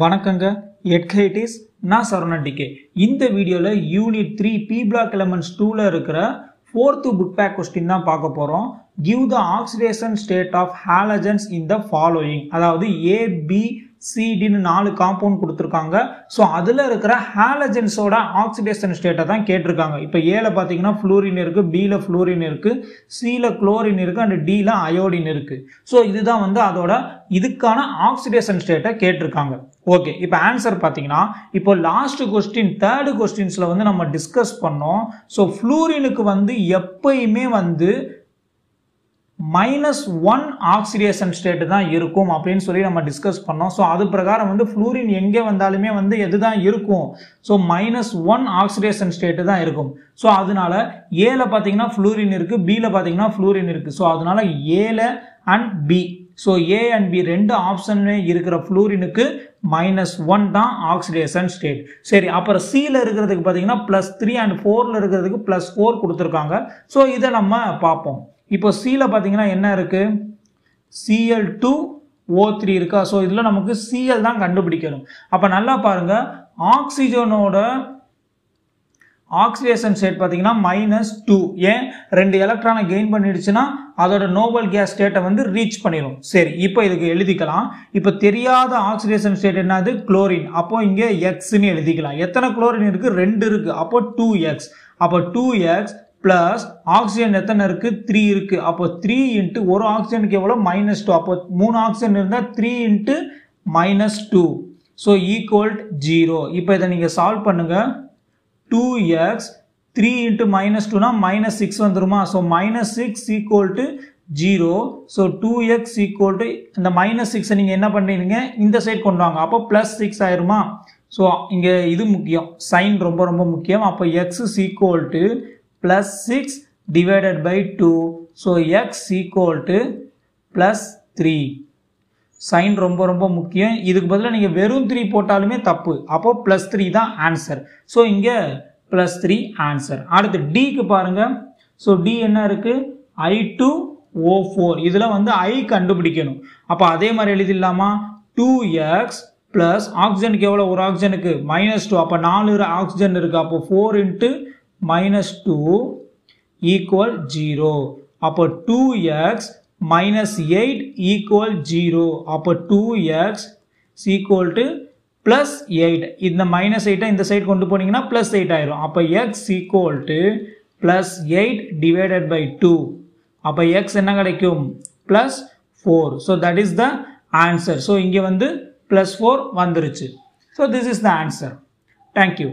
வணக்கங்க, எட்கைட்டிஸ், நான் சரவணடிகே. இந்த வீடியோவில் யூனிட் 3 p-block elements 2ல இருக்கிற 4th book pack question தான் பார்க்க போகிறோம். Give the oxidation state of halogens in the following. அதாவது A, B, C, Dன்னு 4 compound கொடுத்துருக்காங்க. ஸோ அதில் இருக்கிற ஹாலஜன்ஸோட ஆக்சிடேஷன் ஸ்டேட்டை தான் கேட்டிருக்காங்க. இப்போ Aல பார்த்தீங்கன்னா ஃப்ளூரின் இருக்குது, Bல ஃப்ளூரின் இருக்குது, Cல குளோரின் இருக்குது, அண்ட் Dல அயோடின் இருக்குது. ஸோ இதுதான் வந்து அதோட இதுக்கான ஆக்சிடேஷன் ஸ்டேட்டை கேட்டிருக்காங்க. ஓகே, இப்போ ஆன்சர் பார்த்தீங்கன்னா, இப்போ லாஸ்ட் கொஸ்டின் தேர்டு கொஸ்டின்ஸில் வந்து நம்ம டிஸ்கஸ் பண்ணோம். ஸோ ஃப்ளூரினுக்கு வந்து எப்பயுமே வந்து -1 ஆக்சிடேஷன் ஸ்டேட் தான் இருக்கும் அப்படின்னு சொல்லி நம்ம டிஸ்கஸ் பண்ணோம். ஸோ அது பிரகாரம் வந்து ஃப்ளூரின் எங்கே வந்தாலுமே வந்து எதுதான் இருக்கும், ஸோ -1 ஆக்சிடேஷன் ஸ்டேட்டு தான் இருக்கும். ஸோ அதனால ஏல பார்த்தீங்கன்னா ஃப்ளூரின் இருக்குது, பியில் பார்த்தீங்கன்னா ஃப்ளூரின் இருக்குது. ஸோ அதனால ஏல and B, so A and B ரெண்டு ஆப்ஷனுமே இருக்கிற ஃப்ளூரினுக்கு -1 தான் ஆக்சிடேஷன் ஸ்டேட். சரி, அப்புறம் சியில் இருக்கிறதுக்கு பார்த்தீங்கன்னா +3 அண்ட் 4ல் இருக்கிறதுக்கு +4 கொடுத்துருக்காங்க. ஸோ இதை நம்ம பார்ப்போம். இப்போ Cல பார்த்தீங்கன்னா என்ன இருக்குது, Cl2O3 இருக்கா. ஸோ இதில் நமக்கு Cl தான் கண்டுபிடிக்கணும். அப்போ நல்லா பாருங்கள், ஆக்சிஜனோட ஆக்சிடேஷன் ஸ்டேட் பார்த்தீங்கன்னா -2. ஏன், 2 எலக்ட்ரானை கெயின் பண்ணிடுச்சுன்னா அதோட நோபல் கேஸ் ஸ்டேட்டை வந்து ரீச் பண்ணிடும். சரி, இப்போ இதுக்கு எழுதிக்கலாம். இப்போ தெரியாத ஆக்சிடேஷன் ஸ்டேட் என்னது, குளோரின். அப்போ இங்கே எக்ஸ்ன்னு எழுதிக்கலாம். எத்தனை குளோரின் இருக்குது, 2 இருக்குது. அப்போ 2x. அப்போ 2x பிளஸ் ஆக்சிஜன் எத்தனை இருக்குது, 3 இருக்குது. அப்போ 3 ஒரு ஆக்சிஜனுக்கு எவ்வளோ, -2. அப்போ 3 ஆக்சிஜன் இருந்தால் 3 × -2, ஸோ = 0. இப்போ இதை நீங்கள் சால்வ் பண்ணுங்கள். 2x 3 × -2னா -6 வந்துருமா. ஸோ -6 = 0. ஸோ 2x = இந்த -6 நீங்கள் என்ன பண்ணுறீங்க, இந்த சைட் கொண்டு வாங்க. அப்போ +6 ஆயிருமா. ஸோ இங்கே இது முக்கியம், சைன் ரொம்ப ரொம்ப முக்கியம். அப்போ எக்ஸ் = +6 / 2. so x = +3. சைன் ரொம்ப ரொம்ப முக்கியம். இதுக்கு பதிலாக நீங்கள் வெறும் 3 போட்டாலுமே தப்பு. அப்போ +3 தான் ஆன்சர். ஸோ இங்கே +3 ஆன்சர். அடுத்து டிக்கு பாருங்கள். ஸோ டி என்ன இருக்குது, I2O4. இதில் வந்து I கண்டுபிடிக்கணும். அப்போ அதே மாதிரி எழுதிடலாமா, 2x ப்ளஸ் ஆக்சிஜனுக்கு எவ்வளோ, ஒரு ஆக்சிஜனுக்கு -2. அப்போ 4 ஆக்சிஜன் இருக்குது. அப்போ 4 × -2 = 0. அப்போ 2x - 8 = 0. அப்போ 2x = +8. இந்த -8 இந்த சைடு கொண்டு போனீங்கன்னா +8 ஆயிரும். அப்போ எக்ஸ் = +8 / 2. அப்போ எக்ஸ் என்ன கிடைக்கும், +4. So that is the answer. So இங்கே வந்து +4 வந்துருச்சு. So this is the answer. Thank you.